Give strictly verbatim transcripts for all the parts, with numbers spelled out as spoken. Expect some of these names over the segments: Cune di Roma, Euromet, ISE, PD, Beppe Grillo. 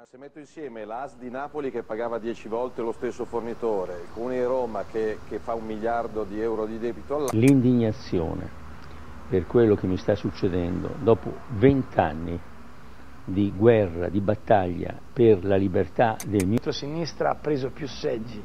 Ma se metto insieme l'A S di Napoli che pagava dieci volte lo stesso fornitore, il Cune di Roma che, che fa un miliardo di euro di debito all'anno... L'indignazione per quello che mi sta succedendo dopo vent'anni di guerra, di battaglia per la libertà del mio... La sinistra ha preso più seggi,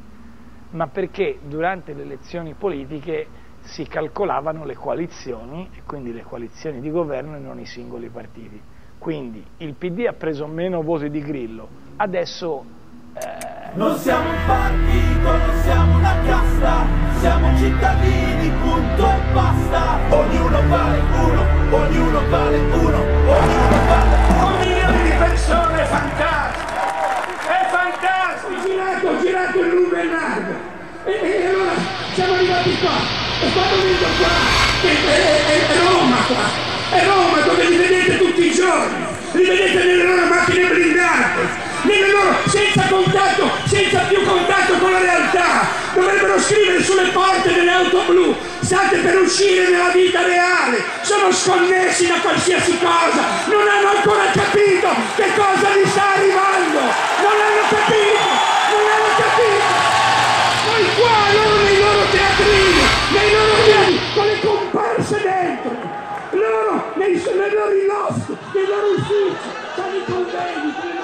ma perché durante le elezioni politiche si calcolavano le coalizioni, e quindi le coalizioni di governo e non i singoli partiti. Quindi il P D ha preso meno voti di Grillo, adesso... Eh... Non siamo un partito, non siamo una casta, siamo cittadini, punto e basta. Ognuno vale uno, ognuno vale uno, ognuno vale uno. Un milione di persone è fantastico, è fantastico. Ho girato, ho girato il Rubenardo, e, e allora siamo arrivati qua. E quando vedo qua, è, è, è Roma qua, è Roma dove li vedete tutti i giorni, li vedete nelle loro macchine blindate, nelle loro, senza contatto, senza più contatto con la realtà, dovrebbero scrivere sulle porte delle auto blu, state per uscire nella vita reale, sono sconnessi da qualsiasi cosa, non hanno ancora capito che cosa gli sta arrivando, non hanno capito, non hanno capito, noi qua loro nei loro teatrini, nei loro piedi, con le comparse dentro, loro nei, nei loro rilossi, nei loro uffici, con i convegni, con le